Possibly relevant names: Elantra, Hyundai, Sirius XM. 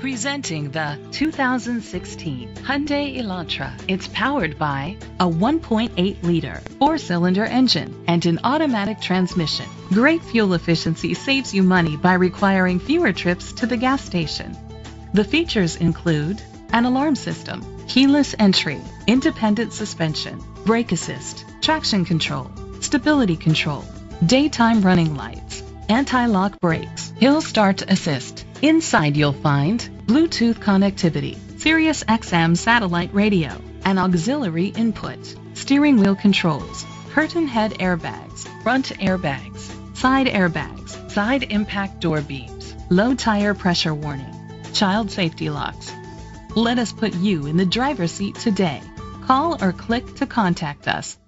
Presenting the 2016 Hyundai Elantra. It's powered by a 1.8-liter four-cylinder engine and an automatic transmission. Great fuel efficiency saves you money by requiring fewer trips to the gas station. The features include an alarm system, keyless entry, independent suspension, brake assist, traction control, stability control, daytime running lights, anti-lock brakes, hill start assist. Inside you'll find Bluetooth connectivity, Sirius XM satellite radio, an auxiliary input, steering wheel controls, curtain head airbags, front airbags, side airbags, side impact door beams, low tire pressure warning, child safety locks. Let us put you in the driver's seat today. Call or click to contact us.